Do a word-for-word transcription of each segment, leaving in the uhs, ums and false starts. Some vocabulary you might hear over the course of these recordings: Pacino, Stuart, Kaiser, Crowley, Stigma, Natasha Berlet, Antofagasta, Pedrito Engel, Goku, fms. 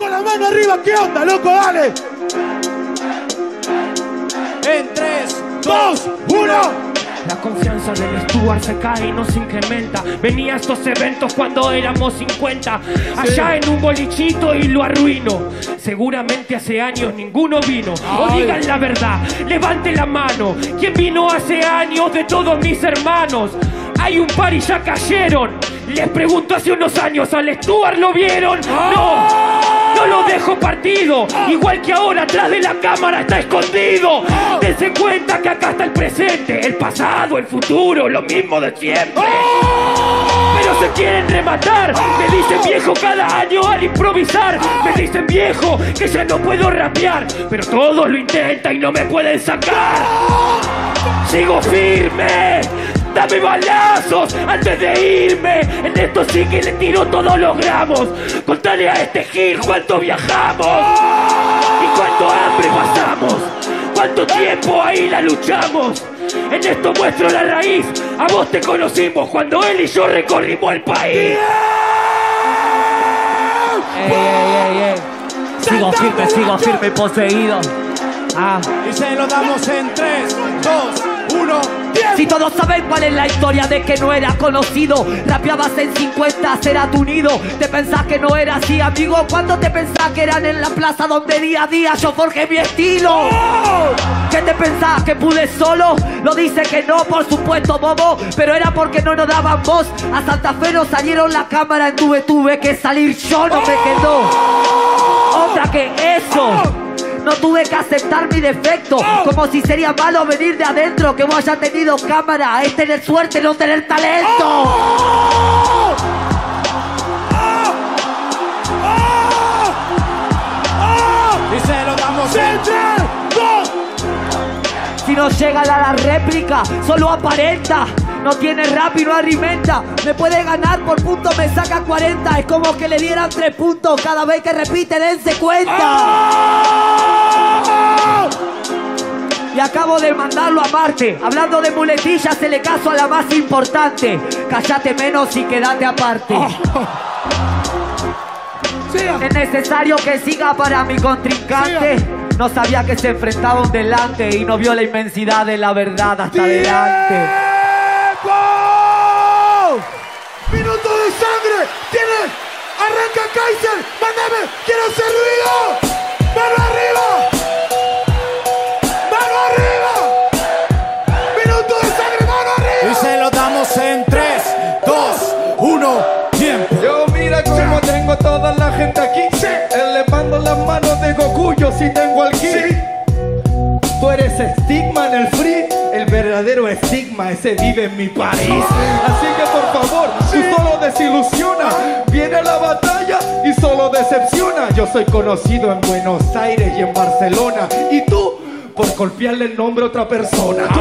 Con la mano arriba, ¿qué onda, loco? Dale. En tres, dos, uno. La confianza del Stuart se cae y no se incrementa. Venía a estos eventos cuando éramos cincuenta. Allá en un bolichito y lo arruino. Seguramente hace años ninguno vino. O digan la verdad, levante la mano. ¿Quién vino hace años de todos mis hermanos? Hay un par y ya cayeron. Les pregunto, hace unos años al Stuart lo vieron. ¡No! No lo dejo partido, igual que ahora atrás de la cámara está escondido. Dense cuenta que acá está el presente, el pasado, el futuro, lo mismo de siempre. Pero se quieren rematar, me dicen viejo cada año al improvisar. Me dicen viejo que ya no puedo rapear, pero todos lo intentan y no me pueden sacar. Sigo firme. Dame balazos antes de irme. En esto sí que le tiro todos los gramos. Contale a este gil cuánto viajamos y cuánto hambre pasamos, cuánto tiempo ahí la luchamos. En esto muestro la raíz. A vos te conocimos cuando él y yo recorrimos el país. Ey, ey, ey, ey. Sigo firme, sigo firme y poseído. Ah. Y se lo damos en tres, dos, uno. Si todos saben cuál es la historia de que no era conocido. Rapeabas en cincuenta, será tu nido. Te pensás que no era así, amigo. Cuando te pensás que eran en la plaza donde día a día yo forjé mi estilo. ¡Oh! ¿Qué te pensás? ¿Que pude solo? Lo dice que no, por supuesto, bobo. Pero era porque no nos daban voz. A Santa Fe no salieron la cámara en tuve, tuve que salir yo, no me quedó. Otra que eso. ¡Oh! No tuve que aceptar mi defecto. ¡Oh! Como si sería malo venir de adentro. Que vos hayas tenido cámara. Es tener suerte, no tener talento. ¡Oh! ¡Oh! ¡Oh! ¡Oh! Y se lo damos en tres, dos. Si no llega la, la réplica, solo aparenta. No tiene rap y no alimenta. Me puede ganar por punto, me saca cuarenta. Es como que le dieran tres puntos cada vez que repite, dense cuenta. ¡Oh! Y acabo de mandarlo a Marte. Hablando de muletillas, se le caso a la más importante. Cállate menos y quédate aparte. Oh. Es necesario que siga para mi contrincante. Siga. No sabía que se enfrentaba un delante y no vio la inmensidad de la verdad hasta delante. ¡Minuto de sangre! ¡Tiene! ¡Arranca Kaiser! ¡Mándame! ¡Quiero hacer ruido! ¡Mano arriba! En tres, dos, uno, tiempo. Yo mira como tengo toda la gente aquí. Sí. Elevando las manos de Goku, yo sí tengo al Kid. Sí. Tú eres Stigma en el free. El verdadero Stigma, ese vive en mi país. Oh. Así que por favor, sí. Tú solo desilusionas. Viene la batalla y solo decepciona. Yo soy conocido en Buenos Aires y en Barcelona. Y tú, por golpearle el nombre a otra persona. Tú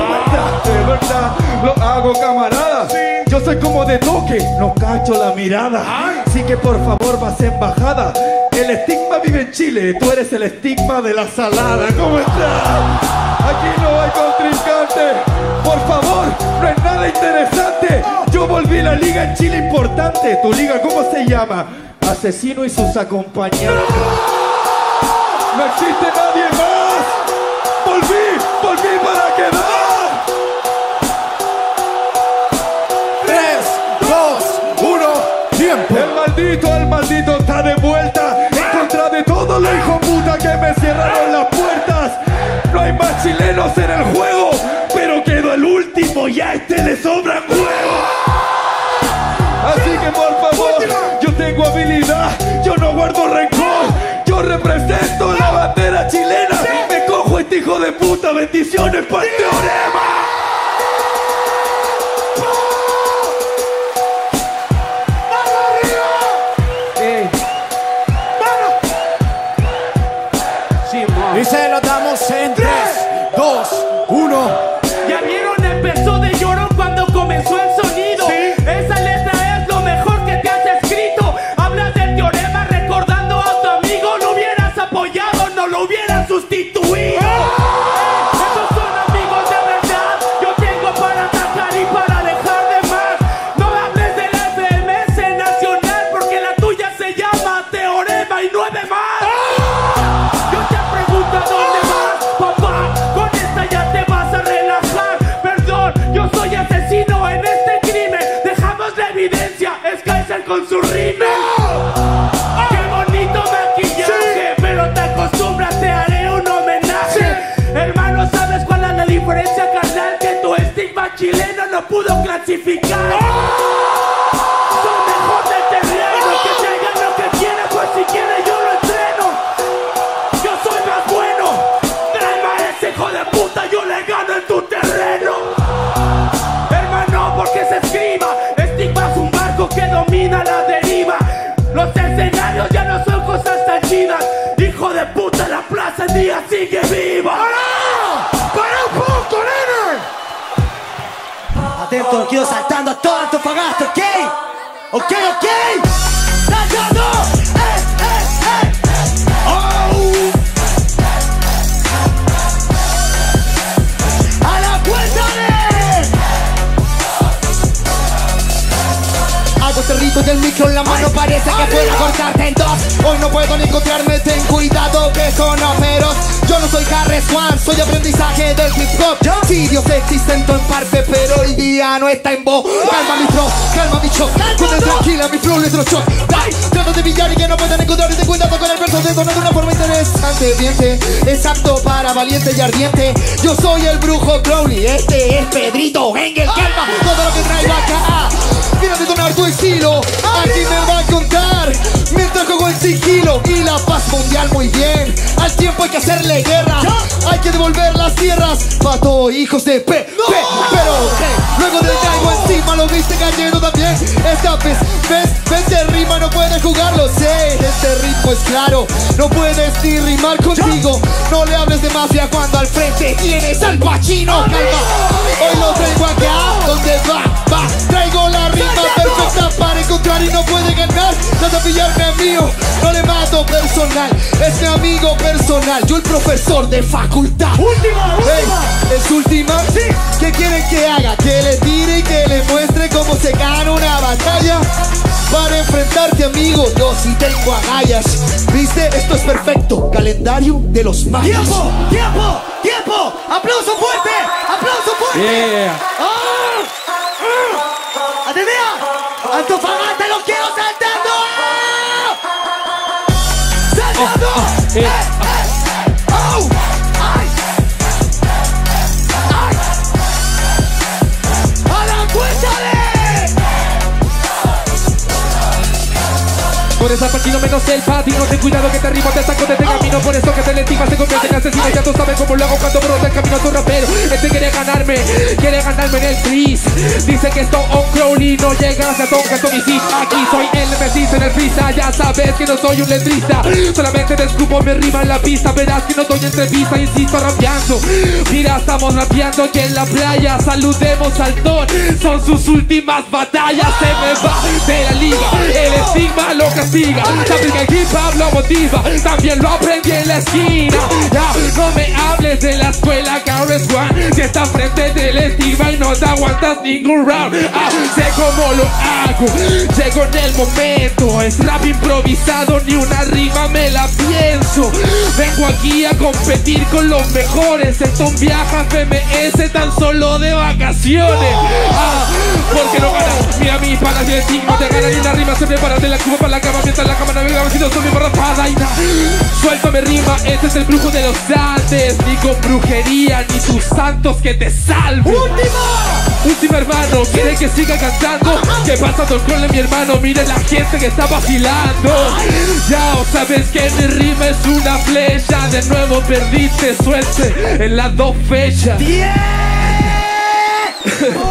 de verdad, lo hago camarada. Sí. Yo soy como de toque, no cacho la mirada. Ay. Así que por favor vas a embajada. El Estigma vive en Chile, tú eres el Estigma de la salada. ¿Cómo estás? Aquí no hay contrincante. Por favor, no es nada interesante. Yo volví la liga en Chile importante. Tu liga, ¿cómo se llama? Asesino y sus acompañantes. No, no existe nadie más. Volví, volví para quedar. tres, dos, uno, tiempo. El maldito, el maldito está de vuelta. En contra de todos los hijos puta que me cerraron las puertas. No hay más chilenos en el juego, pero quedó el último y a este le sobran huevos. Así que por favor, yo tengo habilidad, yo no guardo rencor. Yo represento la bandera chilena. Hijo de puta, bendiciones para el teorema. ¡Mano arriba! Ey. ¡Mano! Sí, y se lo damos en tres, dos, uno. Ya vieron, empezó de llorón cuando comenzó el sonido. ¿Sí? Esa letra es lo mejor que te has escrito. Hablas del teorema recordando a tu amigo. Lo hubieras apoyado, no lo hubieras sustituido. Esos son amigos con su ritmo. ¡Oh! ¡Qué bonito maquillaje! Sí. Pero te acostumbras, te haré un homenaje. Sí. Hermano, ¿sabes cuál es la diferencia, carnal? Que tu estigma chileno no pudo clasificar. ¡Oh! Son mejor de terreno, ¡oh! Que se hagan lo que quieran, pues si quieren yo lo entreno. Yo soy más bueno, tráeme a ese hijo de puta, yo le gano en tu terreno. ¡Oh! Hermano, porque se escriba, estigma es un barco que domina la deriva. Los escenarios ya no son cosas tan chidas. Hijo de puta, la plaza en día sigue viva. ¡Para! ¡Para un poco, nena! Atento, quiero saltando a todo Antofagasta, ¿ok? ¿Ok, ok? ¡Saltando! ¡Eh, eh, eh! ¡Oh! ¡A la cuenta de! Hago este rito del micro en la mano, parece que puedo cortarte en dos. Hoy no puedo ni encontrarme, ten cuidado que son aferos. Yo no soy Harry Swan, soy aprendizaje del hip hop. Sí, Dios existe en parte, pero el día no está en vos. Calma mi flow, calma mi shock. Con el tranquila mi flow les lo shock. Dai, trato de pillar y que no puedan encontrar. Y ten cuidado con el verso de sonar de una forma interesante. Viente, es apto para valiente y ardiente. Yo soy el brujo Crowley, este es Pedrito Engel. Calma, todo lo que traigo acá. Mira detonar tu estilo, aquí me va a contar. Mientras juego el sigilo y la paz mundial muy bien. Al tiempo hay que hacerle guerra, hay que devolver las tierras, pato hijos de P, no. P pero hey, luego del daño encima lo viste cayendo también. Esta vez, ves, ves de rima no puedes jugarlo, sé, este ritmo es claro, no puedes ni rimar contigo. No le hables de mafia cuando al frente tienes al Pacino. Calma, hoy lo traigo acá, donde va, va, traigo la rima perfecta para encontrar y no puede ganar. Trata de pillarme a mío, no le mato personal, es mi amigo personal, yo el profe profesor de facultad. Última, última. Hey, ¿es última? Sí. ¿Qué quieren que haga? Que le tire y que le muestre cómo se gana una batalla. Para enfrentarte, amigo, yo sí tengo agallas. ¿Viste? Esto es perfecto. Calendario de los magos. ¡Tiempo! ¡Tiempo! ¡Tiempo! ¡Aplauso fuerte! ¡Aplauso fuerte! Yeah. ¡Oh! ¡Oh! ¡Atendida! ¡Antofagasta los quiero saltando! ¡Oh! ¡Saltando! Oh, oh, eh. Eh. Por esa parte no menos el patino, ten cuidado que te arrimo, te saco de este camino. Por eso que te le estima, se convierte en asesino. Ya tú sabes cómo lo hago cuando brota el camino a tu rapero. Este quiere ganarme, quiere ganarme en el freeze. Dice que esto on Crowley, no llegas a tocar con mi cis. Aquí soy el M C en el freestyle, ya sabes que no soy un letrista. Solamente descubro mi rima en la pista, verás que no doy entrevista, insisto rapeando. Mira, estamos rapeando y en la playa saludemos al don. Son sus últimas batallas, se me va de la liga. El estigma lo que siga, sabes que el hip hop lo motiva, también lo aprendí en la esquina. Ya, no me hables de la escuela, cabrón, si está frente del estigma y no te aguantas ningún round. Ah, sé cómo lo hago, llego en el momento, es rap improvisado, ni una rima me la pienso. Vengo aquí a competir con los mejores, esto un viaje a F M S tan solo de vacaciones. Ah, porque no ganas, mira mis panas y el estigma te ganan y una rima se prepara de la cuba para la cama. Mientras la cámara me va si no soy mi barrapada y na. Suéltame rima, este es el brujo de los Andes. Ni con brujería, ni tus santos que te salven. ¡Última! Última, hermano, ¿quiere que siga cantando? ¿Qué pasa, Don Crowley, mi hermano? Mire la gente que está vacilando. Ya, o sabes que mi rima es una flecha. De nuevo perdiste, suerte en las dos fechas. ¡Bien!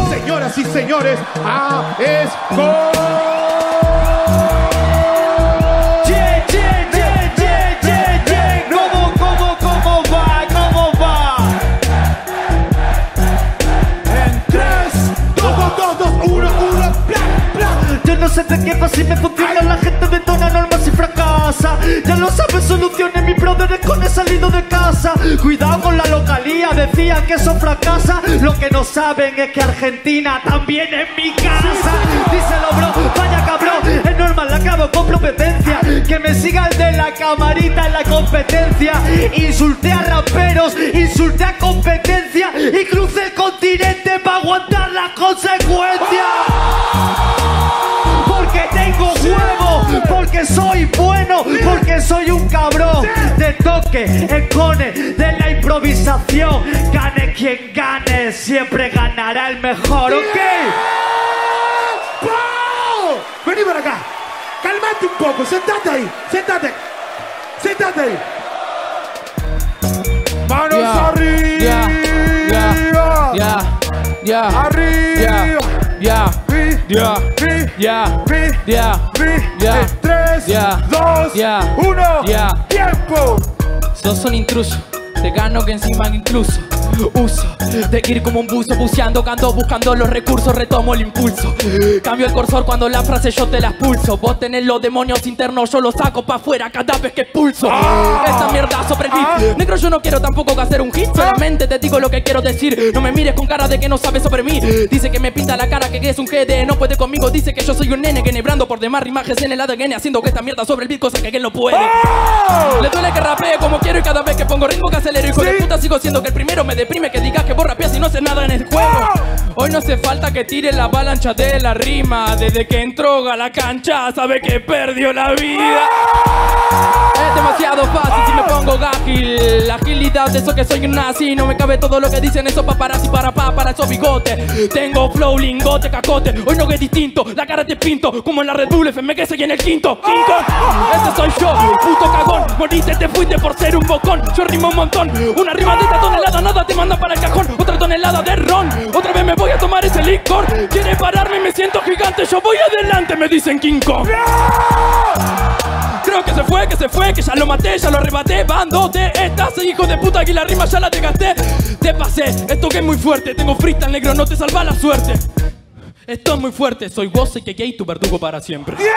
Señoras y señores, A es con... No sé de qué va si me confía, la gente me dona normas y fracasa. Ya lo sabes, soluciones, mi brother es con el salido de casa. Cuidado con la localía, decía que eso fracasa. Lo que no saben es que Argentina también es mi casa. Díselo bro, vaya cabrón, es normal, la acabo con competencia. Que me siga el de la camarita en la competencia. Insulté a raperos, insulté a competencia y crucé el continente para aguantar las consecuencias. Porque tengo pongo huevo, porque soy bueno, porque soy un cabrón de toque, escone, de la improvisación. Gane quien gane, siempre ganará el mejor, ¿ok? Vení para acá, calmate un poco, sentate ahí, sentate, sentate ahí. Manos yeah, arriba. Yeah, yeah, yeah, arriba. Yeah, yeah, yeah, yeah, yeah. Tres, yeah, dos, yeah, uno, yeah. Tiempo. Sos un intruso, te gano que encima incluso uso de ir como un buzo, buceando, canto, buscando los recursos, retomo el impulso. Cambio el cursor cuando la frase yo te la expulso. Vos tenés los demonios internos, yo los saco pa' afuera cada vez que expulso. ah, Esa mierda sobre el beat. ah, Negro, yo no quiero tampoco que hacer un hit. Solamente te digo lo que quiero decir. No me mires con cara de que no sabes sobre mí. Dice que me pinta la cara, que es un G D. No puede conmigo, dice que yo soy un nene, que nebrando por demás rimajes en el A D N, haciendo que esta mierda sobre el beat, cosa que él no puede. oh, Le duele que rapee como quiero y cada vez que pongo ritmo que acelero. Hijo ¿Sí? de puta, sigo siendo que el primero me deprime, que digas que vos rapeas y no haces nada en el juego. Hoy no hace falta que tire la avalancha de la rima. Desde que entró a la cancha sabe que perdió la vida. Es demasiado fácil si me pongo gágil. La agilidad de eso que soy un nazi. No me cabe todo lo que dicen esos paparazzi. Para pa, para esos bigotes. Tengo flow, lingote, cacote. Hoy no es distinto, la cara te pinto como en la Red Bull, F M que soy en el quinto. Quinto, ese soy yo, puto cagón. Moriste, te fuiste por ser un bocón. Yo rimo un montón, una rima de esta tonelada. Nada te manda para el cajón, otra tonelada de ron. Otra vez me voy a tomar ese licor. Quiere pararme y me siento gigante. Yo voy adelante, me dicen King Kong. Creo que se fue, que se fue, que ya lo maté, ya lo arrebaté. Bando de estas, hijo de puta, que la rima ya la te gasté. Te pasé, esto que es muy fuerte. Tengo freestyle, negro, no te salva la suerte. Esto es muy fuerte, soy vos y que gay, tu verdugo para siempre. Yeah.